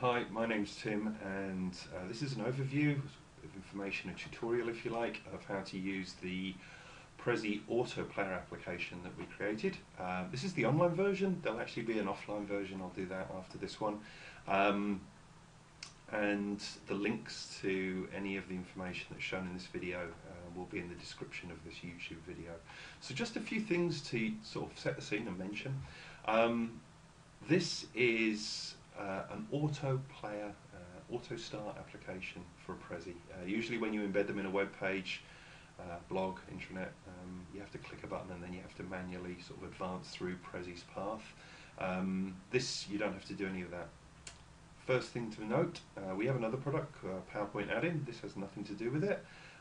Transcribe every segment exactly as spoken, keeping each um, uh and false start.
Hi, my name's Tim, and uh, this is an overview of information, a tutorial if you like, of how to use the Prezi Auto Player application that we created. Uh, this is the online version. There'll actually be an offline version. I'll do that after this one. Um, and the links to any of the information that's shown in this video uh, will be in the description of this YouTube video. So just a few things to sort of set the scene and mention. Um, this is uh, an auto player, uh, auto start application for Prezi. Uh, usually when you embed them in a web page, Uh, blog, intranet, um, you have to click a button and then you have to manually sort of advance through Prezi's path. Um, this, you don't have to do any of that. First thing to note, uh, we have another product, uh, PowerPoint Add-In. This has nothing to do with it.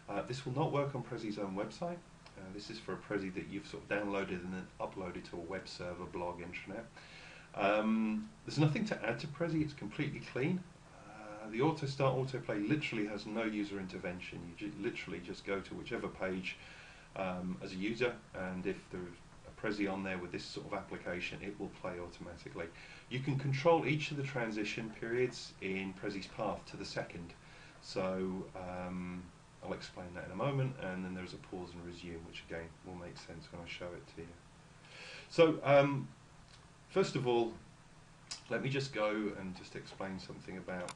Uh, this will not work on Prezi's own website. Uh, this is for a Prezi that you've sort of downloaded and then uploaded to a web server, blog, intranet. Um, there's nothing to add to Prezi. It's completely clean. The auto start autoplay literally has no user intervention. You ju literally just go to whichever page um, as a user, and if there's a Prezi on there with this sort of application, it will play automatically. You can control each of the transition periods in Prezi's path to the second. So um, I'll explain that in a moment, and then there's a pause and resume, which again will make sense when I show it to you. So um, first of all, let me just go and just explain something about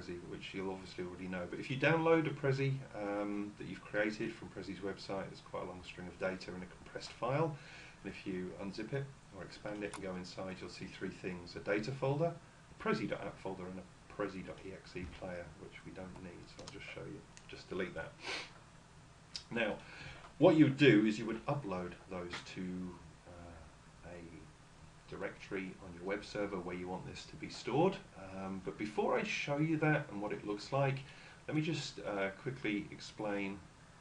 Prezi, which you'll obviously already know, but if you download a Prezi um, that you've created from Prezi's website, it's quite a long string of data in a compressed file, and if you unzip it or expand it and go inside, you'll see three things: a data folder, a Prezi.app folder, and a Prezi.exe player, which we don't need, so I'll just show you, just delete that. Now, what you would do is you would upload those to uh, a directory on your web server where you want this to be stored. Um, but before I show you that and what it looks like, let me just uh, quickly explain,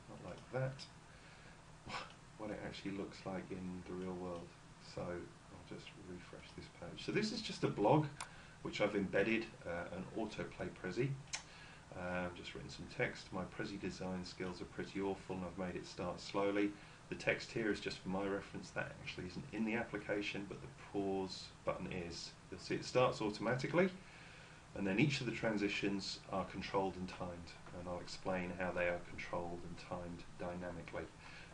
not like that, what it actually looks like in the real world. So I'll just refresh this page. So this is just a blog which I've embedded uh, an autoplay Prezi. Uh, I've just written some text. My Prezi design skills are pretty awful and I've made it start slowly. The text here is just for my reference. That actually isn't in the application, but the pause button is. You'll see it starts automatically, and then each of the transitions are controlled and timed, and I'll explain how they are controlled and timed dynamically.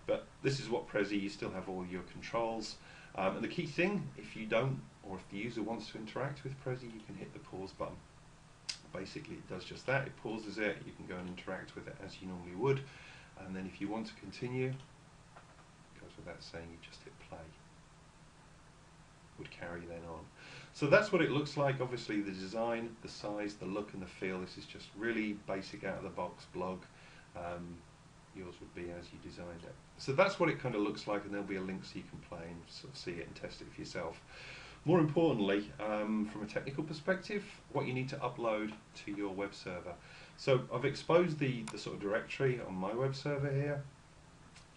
But this is what Prezi, you still have all your controls. Um, and the key thing, if you don't, or if the user wants to interact with Prezi, you can hit the pause button. Basically it does just that, it pauses it, you can go and interact with it as you normally would, and then if you want to continue, without saying, you just hit play. Would carry then on. So that's what it looks like. Obviously the design, the size, the look and the feel, this is just really basic out of the box blog. Um, yours would be as you designed it. So that's what it kind of looks like, and there'll be a link so you can play and sort of see it and test it for yourself. More importantly, um, from a technical perspective, what you need to upload to your web server. So I've exposed the, the sort of directory on my web server here.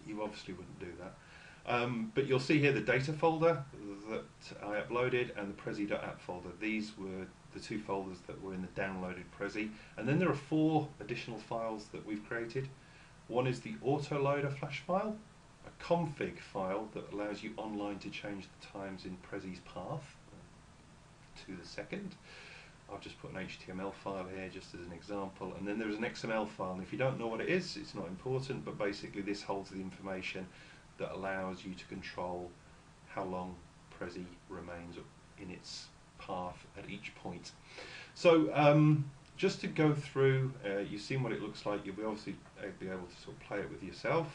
You obviously wouldn't do that. Um, but you'll see here the data folder that I uploaded and the Prezi.app folder. These were the two folders that were in the downloaded Prezi. And then there are four additional files that we've created. One is the autoloader flash file, a config file that allows you online to change the times in Prezi's path to the second. I've just put an H T M L file here just as an example, and then there's an X M L file, and if you don't know what it is, it's not important, but basically this holds the information that allows you to control how long Prezi remains in its path at each point. So um, just to go through, uh, you've seen what it looks like, you'll be obviously be able to sort of play it with yourself.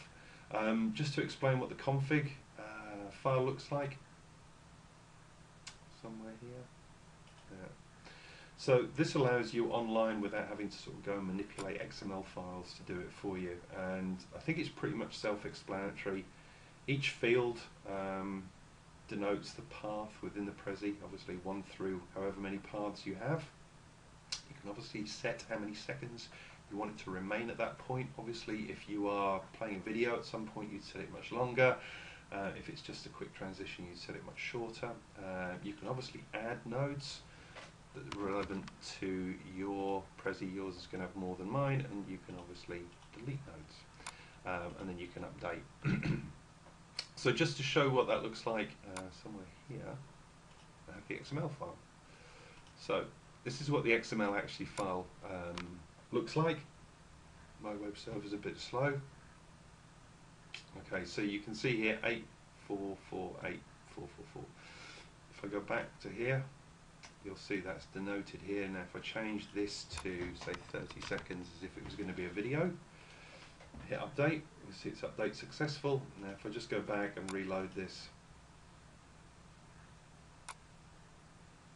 Um, just to explain what the config uh, file looks like, somewhere here. Yeah. So this allows you online without having to sort of go and manipulate X M L files to do it for you, and I think it's pretty much self-explanatory. Each field um, denotes the path within the Prezi, obviously one through however many paths you have. You can obviously set how many seconds you want it to remain at that point. Obviously if you are playing a video at some point, you'd set it much longer. Uh, if it's just a quick transition, you'd set it much shorter. Uh, you can obviously add nodes relevant to your Prezi. Yours is going to have more than mine, and you can obviously delete nodes, um, and then you can update. So just to show what that looks like, uh, somewhere here I have the X M L file. So This is what the X M L actually file um, looks like. My web server's a bit slow. Okay, so you can see here eight four four eight four four four. If I go back to here, you'll see that's denoted here. Now if I change this to say thirty seconds as if it was going to be a video, hit update, you see it's update successful. Now if I just go back and reload this,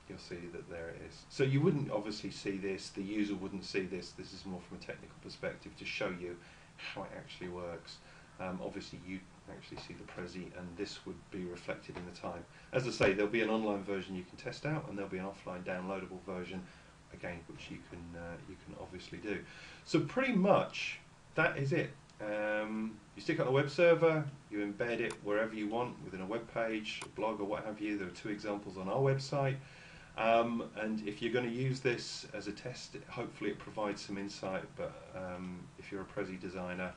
you'll see that there it is. So you wouldn't obviously see this, the user wouldn't see this, this is more from a technical perspective to show you how it actually works. Um, obviously you actually see the Prezi, and this would be reflected in the time. As I say, there'll be an online version you can test out, and there'll be an offline downloadable version again, which you can uh, you can obviously do. So pretty much that is it. Um, you stick it on a web server, you embed it wherever you want, within a web page, a blog, or what have you. There are two examples on our website. Um, and if you're going to use this as a test, hopefully it provides some insight. But um, if you're a Prezi designer,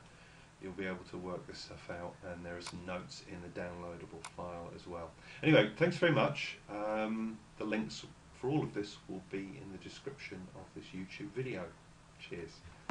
you'll be able to work this stuff out, and there are some notes in the downloadable file as well. Anyway, thanks very much. Um, the links for all of this will be in the description of this YouTube video. Cheers.